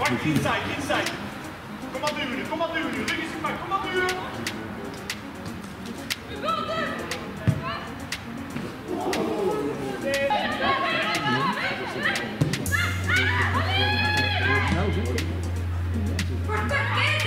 Wacht, inside. Kom maar duwen, rug is gepakt, kom maar duwen.